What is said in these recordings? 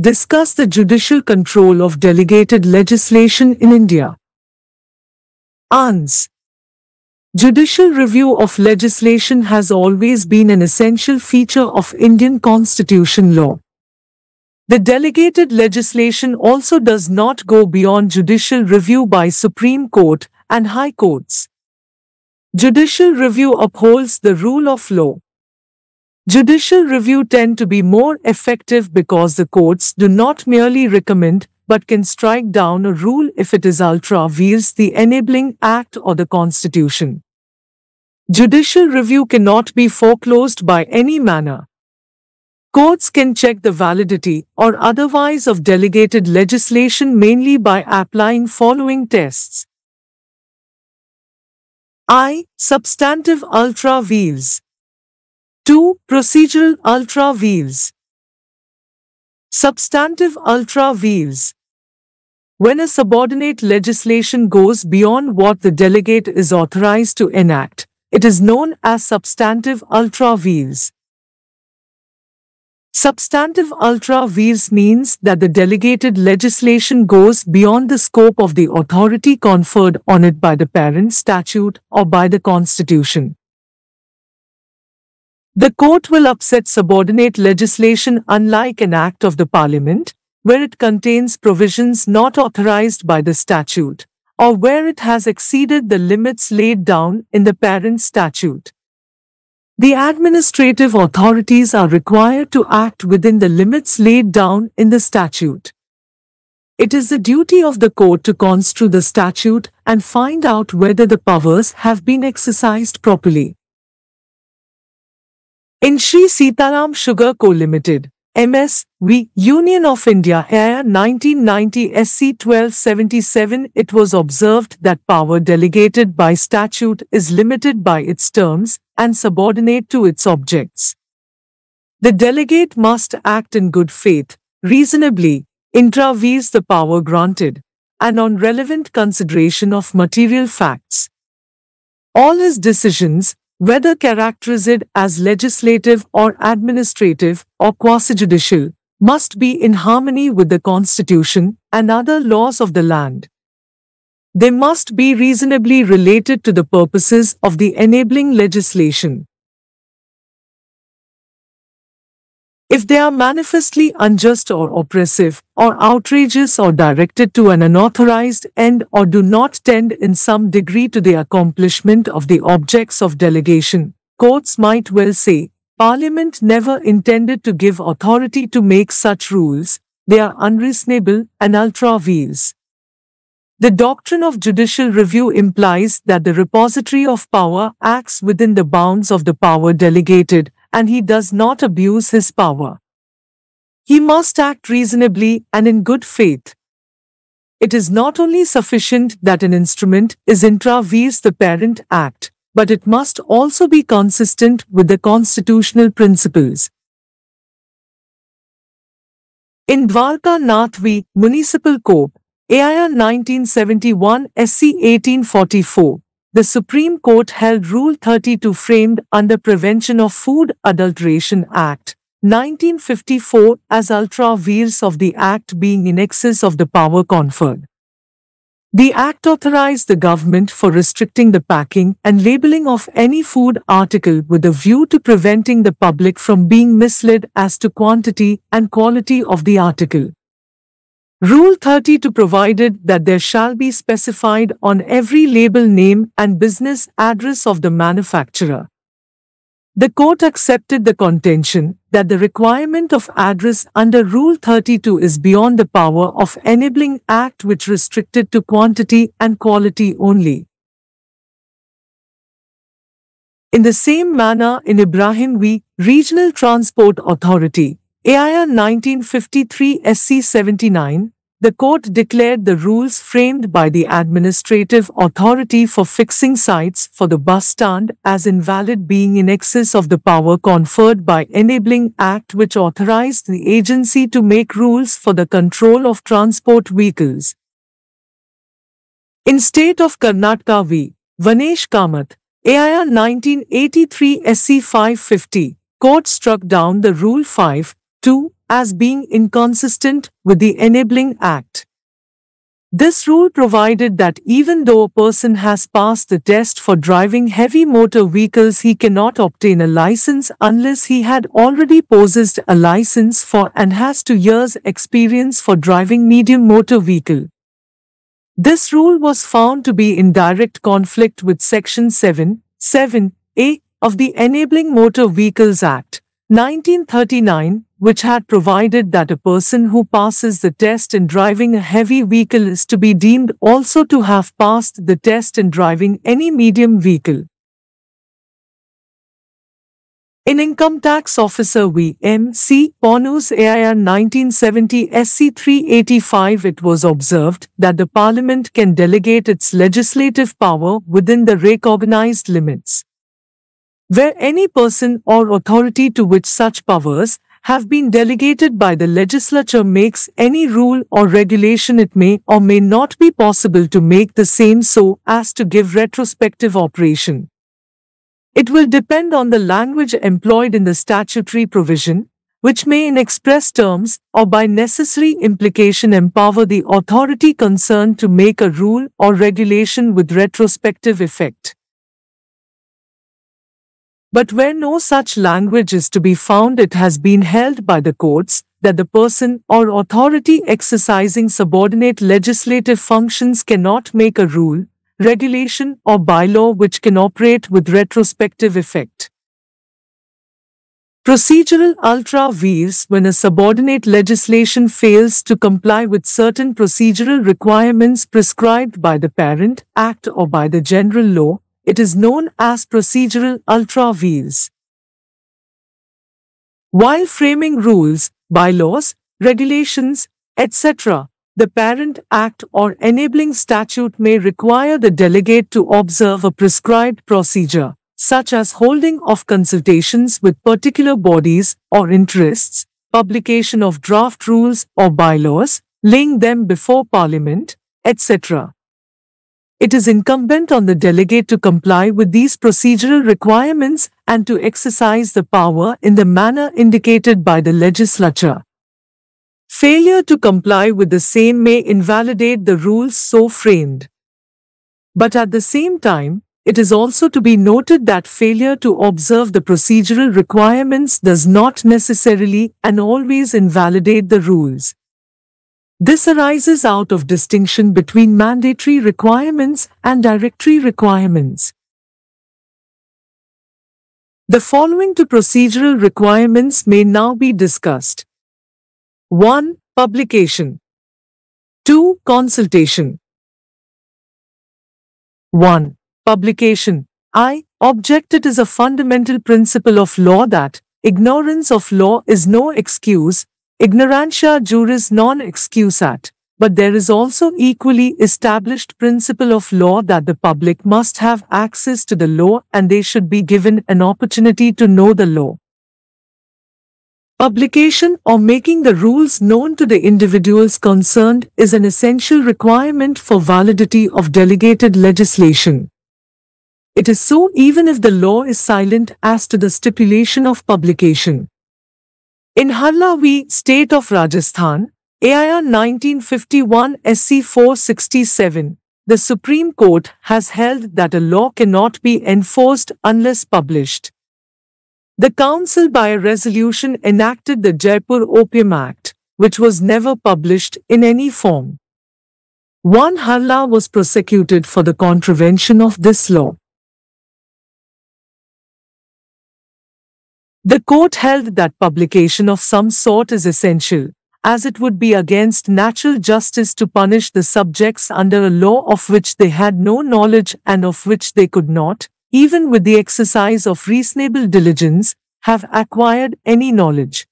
discuss the judicial control of delegated legislation in India. Ans. Judicial review of legislation has always been an essential feature of Indian constitution law. The delegated legislation also does not go beyond judicial review by Supreme Court and High Courts. Judicial review upholds the rule of law. Judicial review tend to be more effective because the courts do not merely recommend but can strike down a rule if it is ultra vires the Enabling Act or the Constitution. Judicial review cannot be foreclosed by any manner. Courts can check the validity or otherwise of delegated legislation mainly by applying following tests. I. Substantive ultra vires. 2. Procedural ultra vires. Substantive ultra vires. When a subordinate legislation goes beyond what the delegate is authorized to enact, it is known as substantive ultra vires. Substantive ultra vires means that the delegated legislation goes beyond the scope of the authority conferred on it by the parent statute or by the Constitution. The court will upset subordinate legislation unlike an act of the Parliament, where it contains provisions not authorized by the statute, or where it has exceeded the limits laid down in the parent statute. The administrative authorities are required to act within the limits laid down in the statute. It is the duty of the court to construe the statute and find out whether the powers have been exercised properly. In Sri Sitaram Sugar Co Limited, MSV, Union of India, AIR 1990 SC 1277, it was observed that power delegated by statute is limited by its terms and subordinate to its objects. The delegate must act in good faith, reasonably, intra vires the power granted, and on relevant consideration of material facts. All his decisions, whether characterized as legislative or administrative or quasi-judicial, must be in harmony with the Constitution and other laws of the land. They must be reasonably related to the purposes of the enabling legislation. If they are manifestly unjust or oppressive or outrageous or directed to an unauthorized end or do not tend in some degree to the accomplishment of the objects of delegation, courts might well say, Parliament never intended to give authority to make such rules, they are unreasonable and ultra vires. The doctrine of judicial review implies that the repository of power acts within the bounds of the power delegated, and he does not abuse his power. He must act reasonably and in good faith. It is not only sufficient that an instrument is intra vires the parent act, but it must also be consistent with the constitutional principles. In Dwarka Nath v. Municipal Corp., AIR 1971 SC 1844, the Supreme Court held Rule 32 framed under Prevention of Food Adulteration Act, 1954 as ultra vires of the Act being in excess of the power conferred. The Act authorized the government for restricting the packing and labelling of any food article with a view to preventing the public from being misled as to quantity and quality of the article. Rule 32 provided that there shall be specified on every label name and business address of the manufacturer. The court accepted the contention that the requirement of address under Rule 32 is beyond the power of Enabling Act, which restricted to quantity and quality only. In the same manner, in Ibrahim v. Regional Transport Authority, AIR 1953 SC 79, the court declared the rules framed by the administrative authority for fixing sites for the bus stand as invalid, being in excess of the power conferred by Enabling Act, which authorized the agency to make rules for the control of transport vehicles. In State of Karnataka v. Vanesh Kamath, AIR 1983 SC 550, court struck down the Rule 5(2) as being inconsistent with the Enabling Act. This rule provided that even though a person has passed the test for driving heavy motor vehicles, he cannot obtain a license unless he had already possessed a license for and has 2 years' experience for driving medium motor vehicle. This rule was found to be in direct conflict with Section 7(7)(a) of the Enabling Motor Vehicles Act, 1939, which had provided that a person who passes the test in driving a heavy vehicle is to be deemed also to have passed the test in driving any medium vehicle. In Income-tax Officer v. M. C. Ponnoose AIR 1970 SC 385, it was observed that the Parliament can delegate its legislative power within the recognized limits. Where any person or authority to which such powers have been delegated by the legislature makes any rule or regulation, it may or may not be possible to make the same so as to give retrospective operation. It will depend on the language employed in the statutory provision, which may in express terms or by necessary implication empower the authority concerned to make a rule or regulation with retrospective effect. But where no such language is to be found, it has been held by the courts that the person or authority exercising subordinate legislative functions cannot make a rule, regulation or bylaw which can operate with retrospective effect. Procedural ultra vires: when a subordinate legislation fails to comply with certain procedural requirements prescribed by the parent act or by the general law, it is known as procedural ultra vires. While framing rules, bylaws, regulations, etc., the Parent Act or enabling statute may require the delegate to observe a prescribed procedure, such as holding of consultations with particular bodies or interests, publication of draft rules or bylaws, laying them before Parliament, etc. It is incumbent on the delegate to comply with these procedural requirements and to exercise the power in the manner indicated by the legislature. Failure to comply with the same may invalidate the rules so framed. But at the same time, it is also to be noted that failure to observe the procedural requirements does not necessarily and always invalidate the rules. This arises out of distinction between mandatory requirements and directory requirements. The following two procedural requirements may now be discussed. 1. Publication. 2. Consultation. 1. Publication. I. Object: it is a fundamental principle of law that ignorance of law is no excuse, ignorantia juris non excusat, but there is also equally established principle of law that the public must have access to the law and they should be given an opportunity to know the law. Publication or making the rules known to the individuals concerned is an essential requirement for validity of delegated legislation. It is so even if the law is silent as to the stipulation of publication. In Harla v. State of Rajasthan, AIR 1951 SC 467, the Supreme Court has held that a law cannot be enforced unless published. The Council by a resolution enacted the Jaipur Opium Act, which was never published in any form. One Harla was prosecuted for the contravention of this law. The court held that publication of some sort is essential, as it would be against natural justice to punish the subjects under a law of which they had no knowledge and of which they could not, even with the exercise of reasonable diligence, have acquired any knowledge.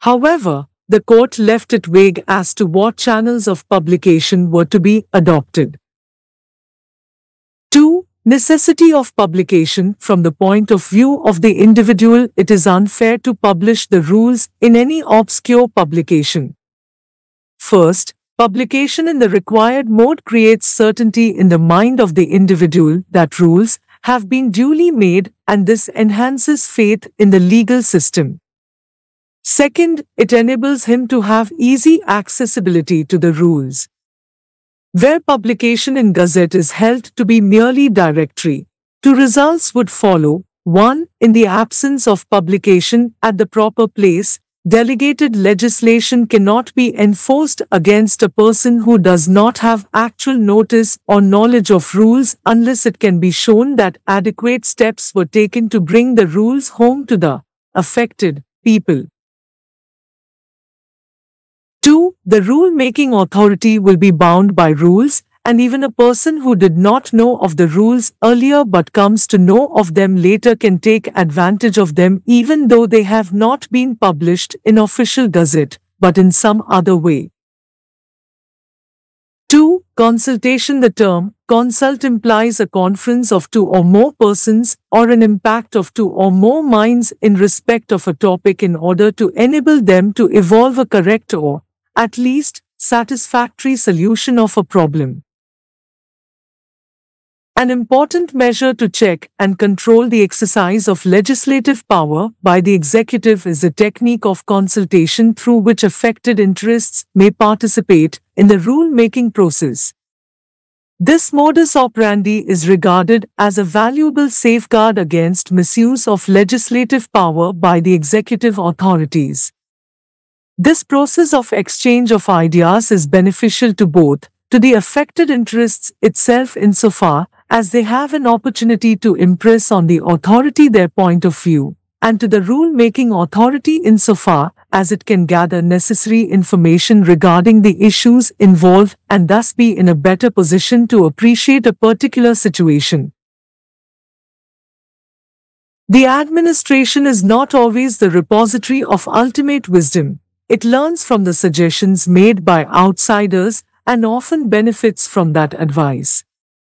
However, the court left it vague as to what channels of publication were to be adopted. 2. Necessity of publication. From the point of view of the individual, it is unfair to publish the rules in any obscure publication. First, publication in the required mode creates certainty in the mind of the individual that rules have been duly made, and this enhances faith in the legal system. Second, it enables him to have easy accessibility to the rules. Where publication in Gazette is held to be merely directory, two results would follow. One, in the absence of publication at the proper place, delegated legislation cannot be enforced against a person who does not have actual notice or knowledge of rules unless it can be shown that adequate steps were taken to bring the rules home to the affected people. 2. The rule-making authority will be bound by rules, and even a person who did not know of the rules earlier but comes to know of them later can take advantage of them even though they have not been published in official gazette, but in some other way. 2. Consultation. The term consult implies a conference of two or more persons or an impact of two or more minds in respect of a topic in order to enable them to evolve a correct or, at least, satisfactory solution of a problem. An important measure to check and control the exercise of legislative power by the executive is a technique of consultation through which affected interests may participate in the rule-making process. This modus operandi is regarded as a valuable safeguard against misuse of legislative power by the executive authorities. This process of exchange of ideas is beneficial to both, to the affected interests itself insofar as they have an opportunity to impress on the authority their point of view, and to the rule-making authority insofar as it can gather necessary information regarding the issues involved and thus be in a better position to appreciate a particular situation. The administration is not always the repository of ultimate wisdom. It learns from the suggestions made by outsiders and often benefits from that advice.